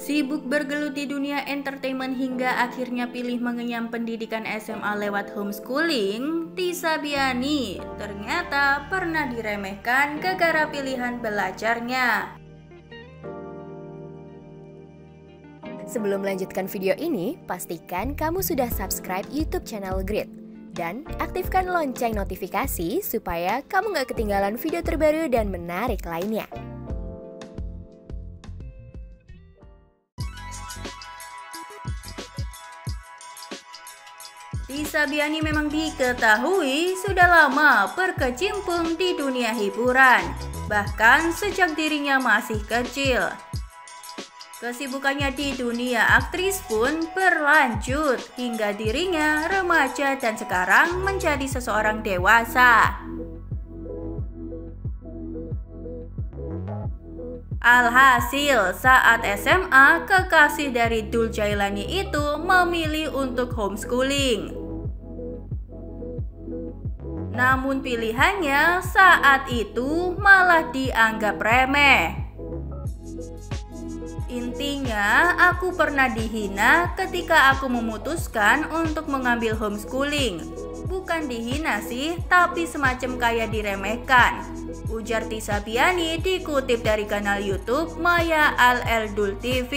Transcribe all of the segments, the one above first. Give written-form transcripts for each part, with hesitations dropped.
Sibuk bergelut di dunia entertainment hingga akhirnya pilih mengenyam pendidikan SMA lewat homeschooling, Tissa Biani ternyata pernah diremehkan gara-gara pilihan belajarnya. Sebelum melanjutkan video ini, pastikan kamu sudah subscribe YouTube channel Grid dan aktifkan lonceng notifikasi supaya kamu nggak ketinggalan video terbaru dan menarik lainnya. Tissa Biani memang diketahui sudah lama berkecimpung di dunia hiburan, bahkan sejak dirinya masih kecil. Kesibukannya di dunia aktris pun berlanjut hingga dirinya remaja dan sekarang menjadi seseorang dewasa. Alhasil, saat SMA, kekasih dari Dul Jaelani itu memilih untuk homeschooling. Namun pilihannya saat itu malah dianggap remeh. Intinya, aku pernah dihina ketika aku memutuskan untuk mengambil homeschooling. Bukan dihina sih, tapi semacam kayak diremehkan, ujar Tissa Biani dikutip dari kanal YouTube Maya al-Eldul TV.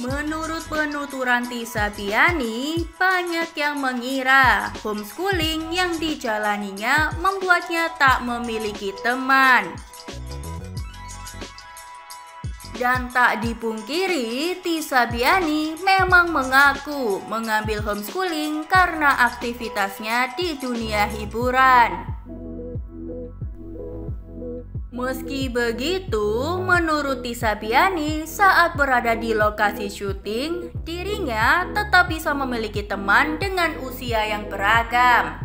Menurut penuturan Tissa Biani, banyak yang mengira homeschooling yang dijalaninya membuatnya tak memiliki teman. Dan tak dipungkiri, Tissa Biani memang mengaku mengambil homeschooling karena aktivitasnya di dunia hiburan. Meski begitu, menurut Tissa Biani, saat berada di lokasi syuting, dirinya tetap bisa memiliki teman dengan usia yang beragam.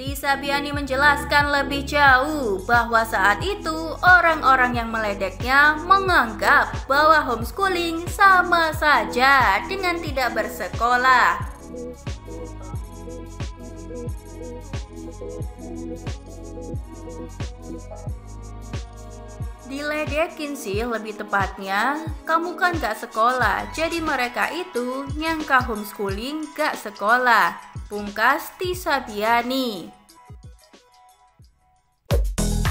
Tissa Biani menjelaskan lebih jauh bahwa saat itu orang-orang yang meledeknya menganggap bahwa homeschooling sama saja dengan tidak bersekolah. Diledekin sih lebih tepatnya, kamu kan gak sekolah, jadi mereka itu nyangka homeschooling gak sekolah, pungkas Tissa Biani.